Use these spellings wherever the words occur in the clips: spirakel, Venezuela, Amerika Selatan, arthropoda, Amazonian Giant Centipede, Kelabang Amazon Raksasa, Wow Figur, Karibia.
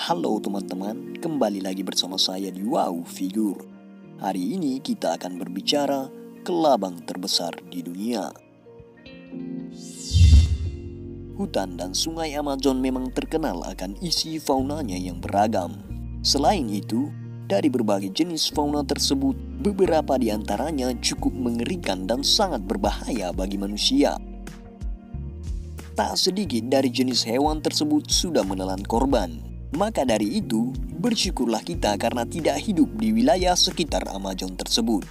Halo teman-teman, kembali lagi bersama saya di Wow Figur. Hari ini kita akan berbicara kelabang terbesar di dunia. Hutan dan sungai Amazon memang terkenal akan isi faunanya yang beragam. Selain itu, dari berbagai jenis fauna tersebut, beberapa di antaranya cukup mengerikan dan sangat berbahaya bagi manusia. Tak sedikit dari jenis hewan tersebut sudah menelan korban. Maka dari itu, bersyukurlah kita karena tidak hidup di wilayah sekitar Amazon tersebut.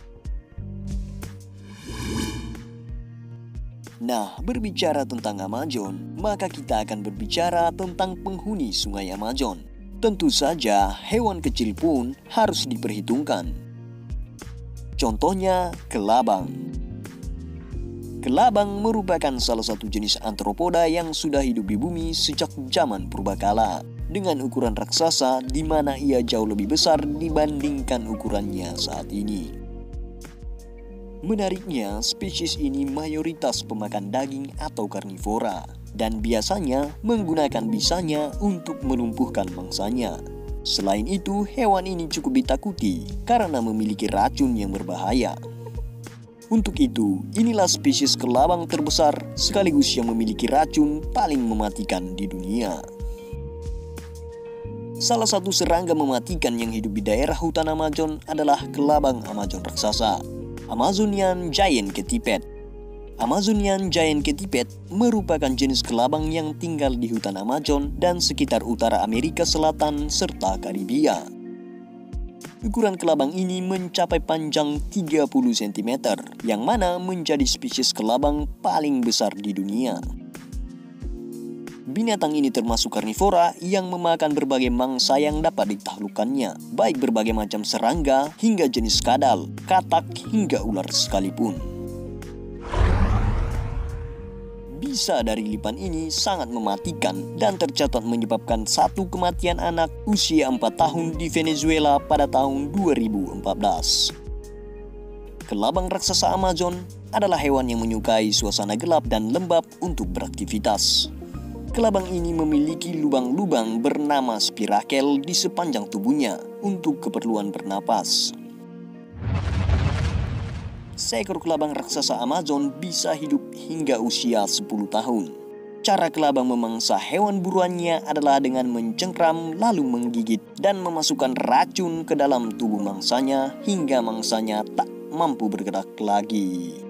Nah, berbicara tentang Amazon, maka kita akan berbicara tentang penghuni sungai Amazon. Tentu saja, hewan kecil pun harus diperhitungkan. Contohnya, kelabang. Kelabang merupakan salah satu jenis arthropoda yang sudah hidup di bumi sejak zaman purbakala, dengan ukuran raksasa di mana ia jauh lebih besar dibandingkan ukurannya saat ini. Menariknya, spesies ini mayoritas pemakan daging atau karnivora dan biasanya menggunakan bisanya untuk melumpuhkan mangsanya. Selain itu, hewan ini cukup ditakuti karena memiliki racun yang berbahaya. Untuk itu, inilah spesies kelabang terbesar sekaligus yang memiliki racun paling mematikan di dunia. Salah satu serangga mematikan yang hidup di daerah hutan Amazon adalah kelabang Amazon raksasa, Amazonian Giant Centipede. Amazonian Giant Centipede merupakan jenis kelabang yang tinggal di hutan Amazon dan sekitar utara Amerika Selatan serta Karibia. Ukuran kelabang ini mencapai panjang 30 cm, yang mana menjadi spesies kelabang paling besar di dunia. Binatang ini termasuk karnivora yang memakan berbagai mangsa yang dapat ditaklukkannya, baik berbagai macam serangga hingga jenis kadal, katak hingga ular sekalipun. Bisa dari lipan ini sangat mematikan dan tercatat menyebabkan satu kematian anak usia 4 tahun di Venezuela pada tahun 2014. Kelabang raksasa Amazon adalah hewan yang menyukai suasana gelap dan lembab untuk beraktivitas. Kelabang ini memiliki lubang-lubang bernama spirakel di sepanjang tubuhnya untuk keperluan bernapas. Seekor kelabang raksasa Amazon bisa hidup hingga usia 10 tahun. Cara kelabang memangsa hewan buruannya adalah dengan mencengkram lalu menggigit dan memasukkan racun ke dalam tubuh mangsanya hingga mangsanya tak mampu bergerak lagi.